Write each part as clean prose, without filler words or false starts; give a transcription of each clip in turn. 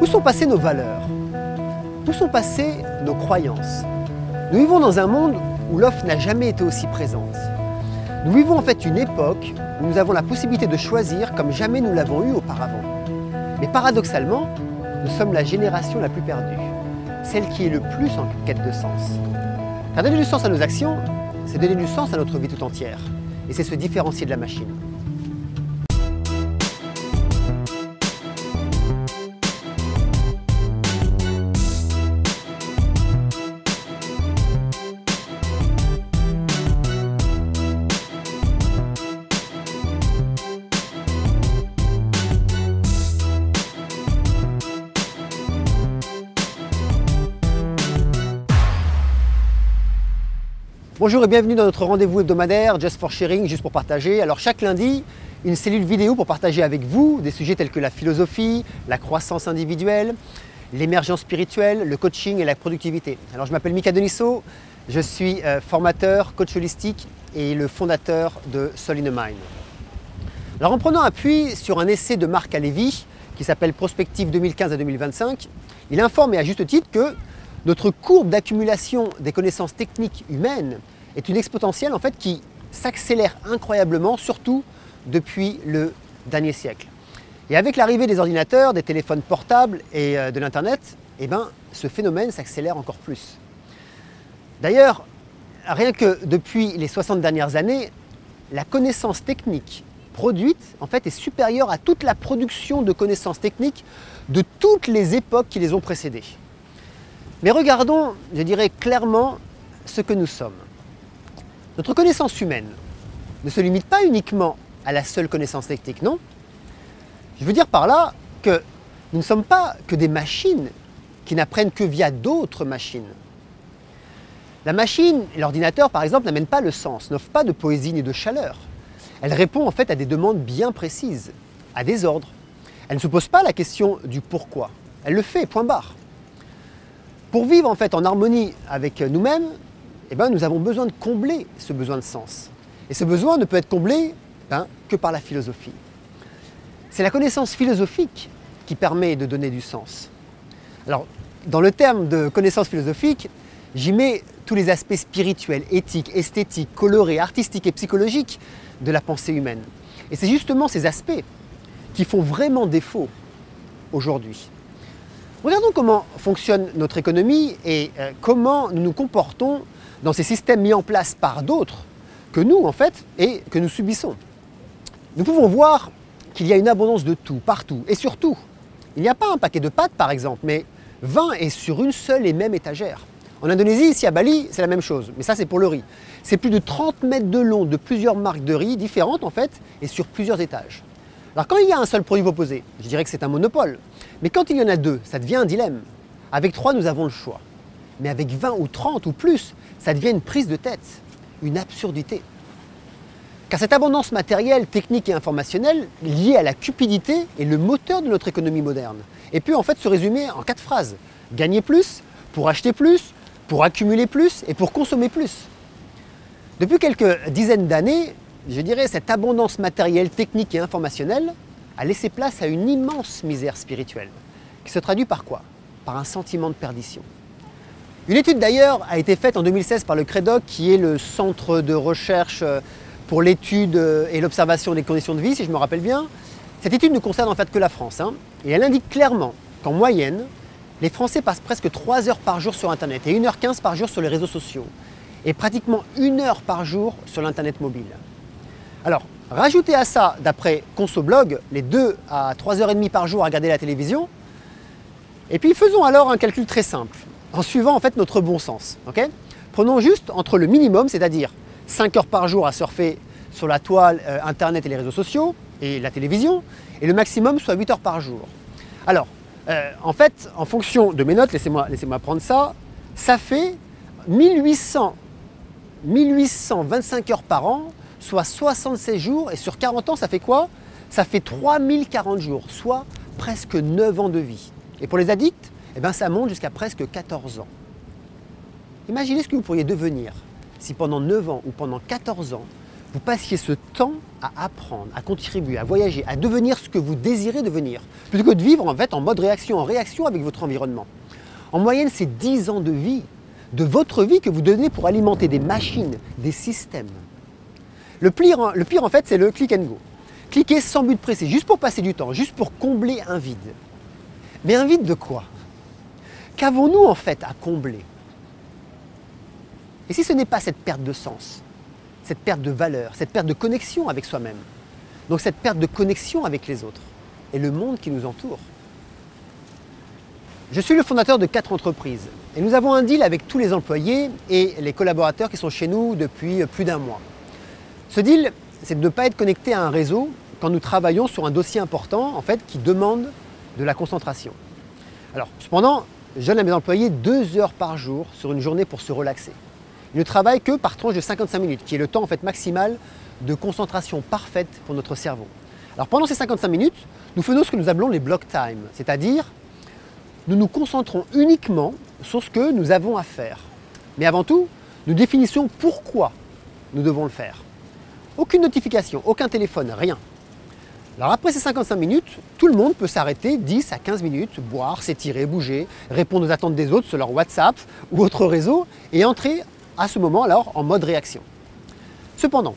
Où sont passées nos valeurs? Où sont passées nos croyances? Nous vivons dans un monde où l'offre n'a jamais été aussi présente. Nous vivons en fait une époque où nous avons la possibilité de choisir comme jamais nous l'avons eu auparavant. Mais paradoxalement, nous sommes la génération la plus perdue, celle qui est le plus en quête de sens. Car donner du sens à nos actions, c'est donner du sens à notre vie tout entière. Et c'est se différencier de la machine. Bonjour et bienvenue dans notre rendez-vous hebdomadaire Just for Sharing, juste pour partager. Alors chaque lundi, une cellule vidéo pour partager avec vous des sujets tels que la philosophie, la croissance individuelle, l'émergence spirituelle, le coaching et la productivité. Alors je m'appelle Mika Denissot, je suis formateur, coach holistique et le fondateur de Soul in a Mind. Alors en prenant appui sur un essai de Marc Levy qui s'appelle Prospective 2015 à 2025, il informe et à juste titre que notre courbe d'accumulation des connaissances techniques humaines est une exponentielle en fait qui s'accélère incroyablement, surtout depuis le dernier siècle. Et avec l'arrivée des ordinateurs, des téléphones portables et de l'internet, eh ben, ce phénomène s'accélère encore plus. D'ailleurs, rien que depuis les 60 dernières années, la connaissance technique produite en fait est supérieure à toute la production de connaissances techniques de toutes les époques qui les ont précédées. Mais regardons, je dirais clairement, ce que nous sommes. Notre connaissance humaine ne se limite pas uniquement à la seule connaissance technique, non? Je veux dire par là que nous ne sommes pas que des machines qui n'apprennent que via d'autres machines. La machine, l'ordinateur par exemple, n'amène pas le sens, n'offre pas de poésie ni de chaleur. Elle répond en fait à des demandes bien précises, à des ordres. Elle ne se pose pas la question du pourquoi. Elle le fait, point barre. Pour vivre en fait en harmonie avec nous-mêmes, eh ben, nous avons besoin de combler ce besoin de sens. Et ce besoin ne peut être comblé que par la philosophie. C'est la connaissance philosophique qui permet de donner du sens. Alors, dans le terme de connaissance philosophique, j'y mets tous les aspects spirituels, éthiques, esthétiques, colorés, artistiques et psychologiques de la pensée humaine. Et c'est justement ces aspects qui font vraiment défaut aujourd'hui. Regardons comment fonctionne notre économie et comment nous nous comportons dans ces systèmes mis en place par d'autres que nous en fait et que nous subissons. Nous pouvons voir qu'il y a une abondance de tout, partout et surtout. Il n'y a pas un paquet de pâtes par exemple, mais 20 est sur une seule et même étagère. En Indonésie, ici à Bali, c'est la même chose, mais ça c'est pour le riz. C'est plus de 30 mètres de long de plusieurs marques de riz différentes en fait et sur plusieurs étages. Alors quand il y a un seul produit proposé, je dirais que c'est un monopole. Mais quand il y en a deux, ça devient un dilemme. Avec 3, nous avons le choix. Mais avec 20 ou 30 ou plus, ça devient une prise de tête, une absurdité. Car cette abondance matérielle, technique et informationnelle, liée à la cupidité, est le moteur de notre économie moderne. Et peut en fait se résumer en 4 phrases. Gagner plus, pour accumuler plus et pour consommer plus. Depuis quelques dizaines d'années, je dirais cette abondance matérielle, technique et informationnelle a laissé place à une immense misère spirituelle, qui se traduit par quoi? Par un sentiment de perdition. Une étude d'ailleurs a été faite en 2016 par le CREDOC, qui est le centre de recherche pour l'étude et l'observation des conditions de vie, si je me rappelle bien. Cette étude ne concerne en fait que la France, et elle indique clairement qu'en moyenne, les Français passent presque 3 heures par jour sur Internet et 1h15 par jour sur les réseaux sociaux, et pratiquement 1 heure par jour sur l'Internet mobile. Alors, rajoutez à ça, d'après Consoblog, les 2 à 3h30 par jour à regarder la télévision. Et puis faisons alors un calcul très simple, en suivant en fait notre bon sens. Okay, prenons juste entre le minimum, c'est-à-dire 5 heures par jour à surfer sur la toile, internet et les réseaux sociaux, et la télévision, et le maximum soit 8 heures par jour. Alors, en fait, en fonction de mes notes, laissez-moi prendre ça, ça fait 1825 heures par an, soit 76 jours, et sur 40 ans, ça fait quoi? Ça fait 3040 jours, soit presque 9 ans de vie. Et pour les addicts, eh ben, ça monte jusqu'à presque 14 ans. Imaginez ce que vous pourriez devenir si pendant 9 ans ou pendant 14 ans, vous passiez ce temps à apprendre, à contribuer, à voyager, à devenir ce que vous désirez devenir, plutôt que de vivre en fait en mode réaction, en réaction avec votre environnement. En moyenne, c'est 10 ans de vie, de votre vie que vous donnez pour alimenter des machines, des systèmes. Le pire en fait, c'est le click and go. Cliquer sans but précis, juste pour passer du temps, juste pour combler un vide. Mais un vide de quoi? Qu'avons-nous en fait à combler? Et si ce n'est pas cette perte de sens, cette perte de valeur, cette perte de connexion avec soi-même, donc cette perte de connexion avec les autres et le monde qui nous entoure? Je suis le fondateur de 4 entreprises et nous avons un deal avec tous les employés et les collaborateurs qui sont chez nous depuis plus d'un mois. Ce deal, c'est de ne pas être connecté à un réseau quand nous travaillons sur un dossier important en fait, qui demande de la concentration. Alors, cependant, je donne à mes employés 2 heures par jour sur une journée pour se relaxer. Ils ne travaillent que par tranche de 55 minutes, qui est le temps en fait, maximal de concentration parfaite pour notre cerveau. Alors, pendant ces 55 minutes, nous faisons ce que nous appelons les block time, c'est-à-dire nous nous concentrons uniquement sur ce que nous avons à faire. Mais avant tout, nous définissons pourquoi nous devons le faire. Aucune notification, aucun téléphone, rien. Alors après ces 55 minutes, tout le monde peut s'arrêter 10 à 15 minutes, boire, s'étirer, bouger, répondre aux attentes des autres sur leur WhatsApp ou autre réseau et entrer à ce moment alors en mode réaction. Cependant,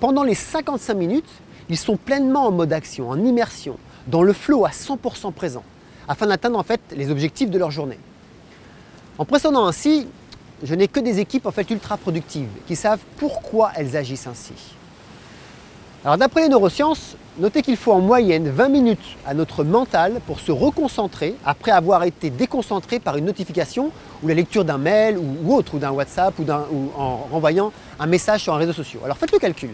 pendant les 55 minutes, ils sont pleinement en mode action, en immersion, dans le flow à 100% présent, afin d'atteindre en fait les objectifs de leur journée. En pressionnant ainsi, je n'ai que des équipes en fait ultra productives qui savent pourquoi elles agissent ainsi. Alors d'après les neurosciences, notez qu'il faut en moyenne 20 minutes à notre mental pour se reconcentrer après avoir été déconcentré par une notification ou la lecture d'un mail ou autre, ou d'un WhatsApp ou en renvoyant un message sur un réseau social. Alors faites le calcul.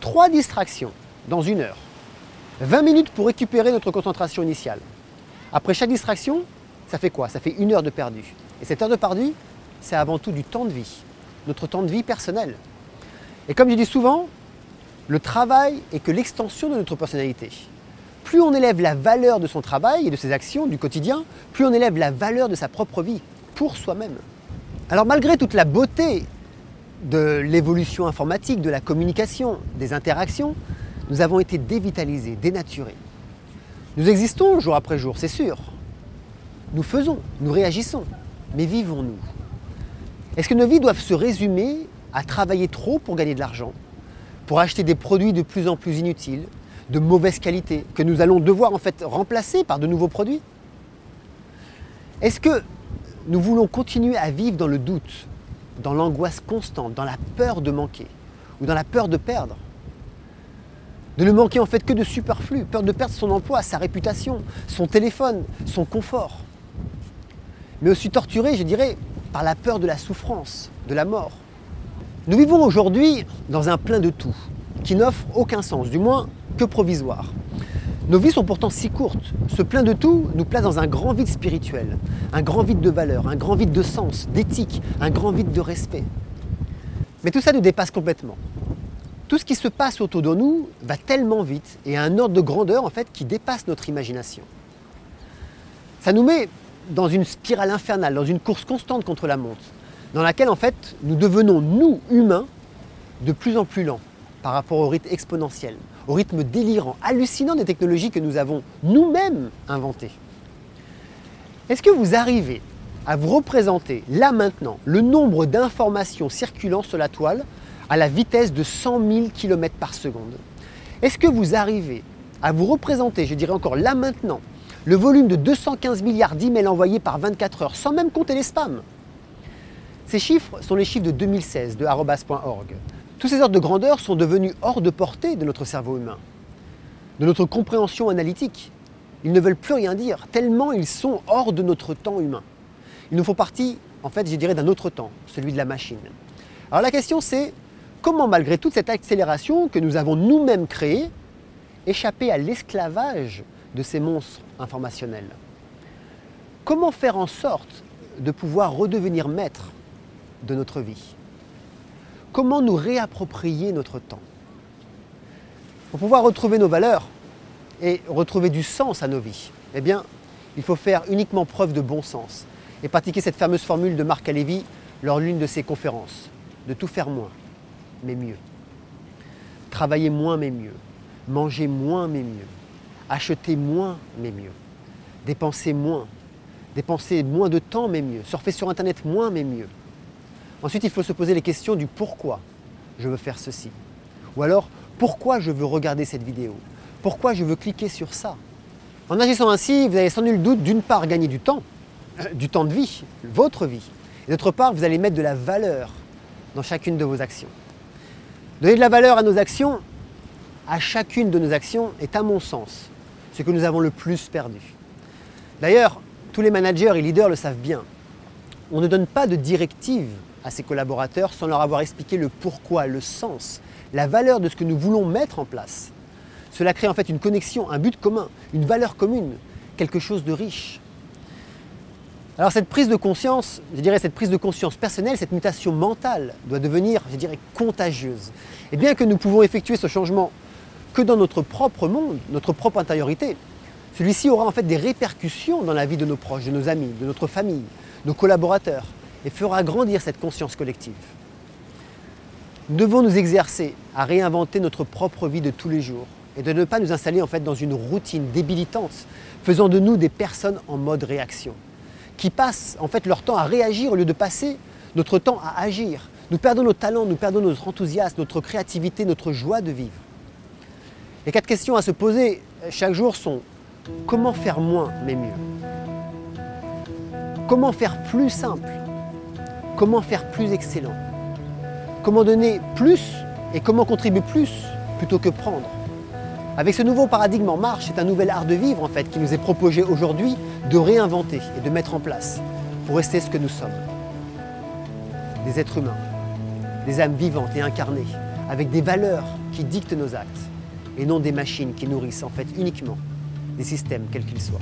3 distractions dans 1 heure. 20 minutes pour récupérer notre concentration initiale. Après chaque distraction, ça fait quoi? Ça fait 1 heure de perdu. Et cette heure de perdu, c'est avant tout du temps de vie, notre temps de vie personnel. Et comme je dis souvent, le travail est que l'extension de notre personnalité. Plus on élève la valeur de son travail et de ses actions du quotidien, plus on élève la valeur de sa propre vie, pour soi-même. Alors malgré toute la beauté de l'évolution informatique, de la communication, des interactions, nous avons été dévitalisés, dénaturés. Nous existons jour après jour, c'est sûr. Nous faisons, nous réagissons, mais vivons-nous? Est-ce que nos vies doivent se résumer à travailler trop pour gagner de l'argent? Pour acheter des produits de plus en plus inutiles, de mauvaise qualité, que nous allons devoir en fait remplacer par de nouveaux produits? Est-ce que nous voulons continuer à vivre dans le doute, dans l'angoisse constante, dans la peur de manquer ou dans la peur de perdre? De ne manquer en fait que de superflu, peur de perdre son emploi, sa réputation, son téléphone, son confort. Mais aussi torturé, je dirais, par la peur de la souffrance, de la mort. Nous vivons aujourd'hui dans un plein de tout, qui n'offre aucun sens, du moins que provisoire. Nos vies sont pourtant si courtes. Ce plein de tout nous place dans un grand vide spirituel, un grand vide de valeur, un grand vide de sens, d'éthique, un grand vide de respect. Mais tout ça nous dépasse complètement. Tout ce qui se passe autour de nous va tellement vite et à un ordre de grandeur en fait qui dépasse notre imagination. Ça nous met dans une spirale infernale, dans une course constante contre la montre, dans laquelle en fait nous devenons, nous humains, de plus en plus lents par rapport au rythme exponentiel, au rythme délirant, hallucinant des technologies que nous avons nous-mêmes inventées. Est-ce que vous arrivez à vous représenter, là maintenant, le nombre d'informations circulant sur la toile à la vitesse de 100 000 km par seconde? Est-ce que vous arrivez à vous représenter, je dirais encore là maintenant, le volume de 215 milliards d'emails envoyés par 24 heures, sans même compter les spams? Ces chiffres sont les chiffres de 2016 de arrobas.org. Tous ces ordres de grandeur sont devenus hors de portée de notre cerveau humain, de notre compréhension analytique. Ils ne veulent plus rien dire, tellement ils sont hors de notre temps humain. Ils nous font partie, en fait, je dirais, d'un autre temps, celui de la machine. Alors la question c'est, comment malgré toute cette accélération que nous avons nous-mêmes créée, échapper à l'esclavage de ces monstres informationnels? Comment faire en sorte de pouvoir redevenir maître de notre vie? Comment nous réapproprier notre temps pour pouvoir retrouver nos valeurs et retrouver du sens à nos vies? Eh bien, il faut faire uniquement preuve de bon sens et pratiquer cette fameuse formule de Marc Levy lors d'une de ses conférences, de tout faire moins, mais mieux. travailler moins mais mieux, manger moins mais mieux, acheter moins mais mieux, dépenser moins de temps mais mieux, surfer sur Internet moins mais mieux. Ensuite, il faut se poser les questions du pourquoi je veux faire ceci, ou alors pourquoi je veux regarder cette vidéo, pourquoi je veux cliquer sur ça. En agissant ainsi, vous allez sans nul doute d'une part gagner du temps de vie, votre vie, et d'autre part, vous allez mettre de la valeur dans chacune de vos actions. Donner de la valeur à nos actions, à chacune de nos actions, est à mon sens ce que nous avons le plus perdu. D'ailleurs, tous les managers et leaders le savent bien. On ne donne pas de directive à ses collaborateurs sans leur avoir expliqué le pourquoi, le sens, la valeur de ce que nous voulons mettre en place. Cela crée en fait une connexion, un but commun, une valeur commune, quelque chose de riche. Alors cette prise de conscience, je dirais cette prise de conscience personnelle, cette mutation mentale doit devenir, je dirais, contagieuse. Et bien que nous pouvons effectuer ce changement que dans notre propre monde, notre propre intériorité, celui-ci aura en fait des répercussions dans la vie de nos proches, de nos amis, de notre famille, nos collaborateurs, et fera grandir cette conscience collective. Nous devons nous exercer à réinventer notre propre vie de tous les jours et de ne pas nous installer en fait dans une routine débilitante, faisant de nous des personnes en mode réaction, qui passent en fait leur temps à réagir au lieu de passer notre temps à agir. Nous perdons nos talents, nous perdons notre enthousiasme, notre créativité, notre joie de vivre. Les quatre questions à se poser chaque jour sont: comment faire moins mais mieux? Comment faire plus simple? Comment faire plus excellent? Comment donner plus et comment contribuer plus plutôt que prendre? Avec ce nouveau paradigme en marche, c'est un nouvel art de vivre en fait qui nous est proposé aujourd'hui de réinventer et de mettre en place pour rester ce que nous sommes. Des êtres humains, des âmes vivantes et incarnées, avec des valeurs qui dictent nos actes et non des machines qui nourrissent en fait uniquement des systèmes quels qu'ils soient.